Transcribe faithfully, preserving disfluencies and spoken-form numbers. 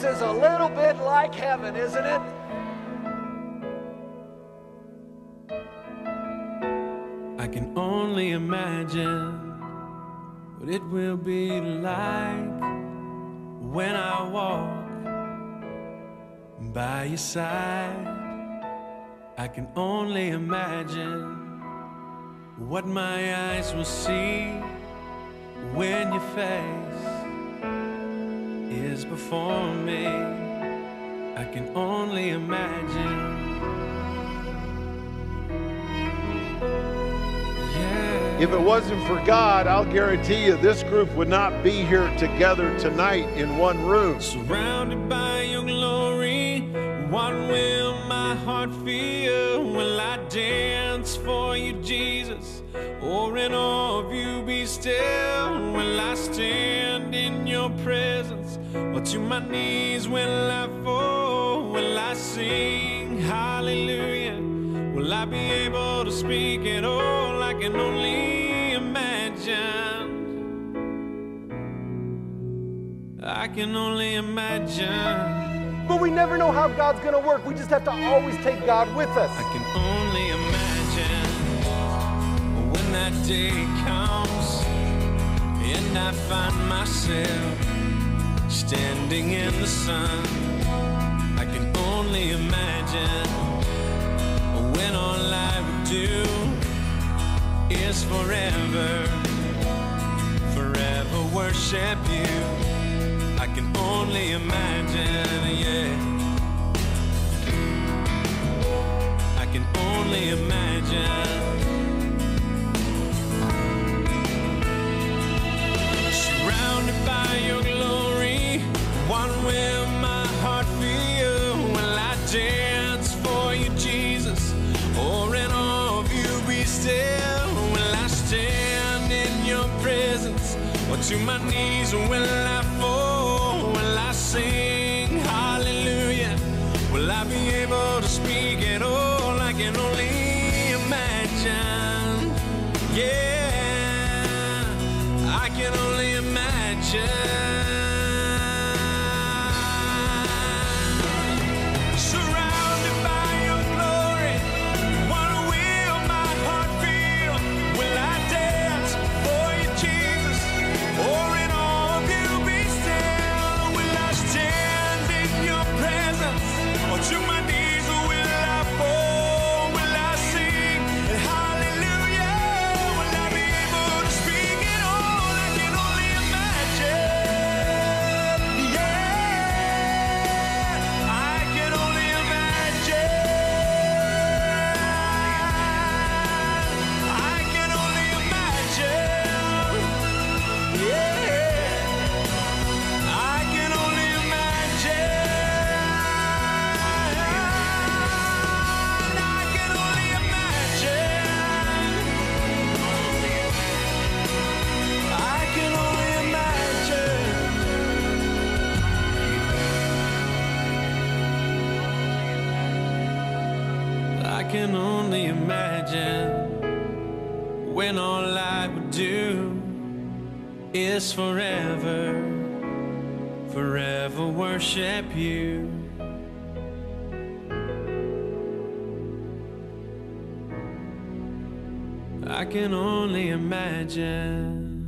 This is a little bit like heaven, isn't it? I can only imagine what it will be like when I walk by your side. I can only imagine what my eyes will see when your face is before me. I can only imagine. If it wasn't for God, I'll guarantee you this group would not be here together tonight in one room. Surrounded by your glory, what will my heart feel? Will I dance for you, Jesus, or in awe of you be still? Will I stand in your presence, or to my knees will I fall? Will I sing hallelujah? Will I be able to speak at all? I can only imagine. I can only imagine. But we never know how God's gonna work. We just have to always take God with us. I can only imagine when that day comes and I find myself standing in the sun. I can only imagine when all I would do is forever, forever worship you. I can only imagine, yeah. I can only imagine. Surrounded by your glory, what will my heart feel? Will I dance for you, Jesus, or in awe of you be still? Or to my knees will I fall? Will I sing hallelujah? Will I be able to speak at all? I can only imagine. Yeah, I can only imagine. I can only imagine when all I would do is forever, forever worship you. I can only imagine.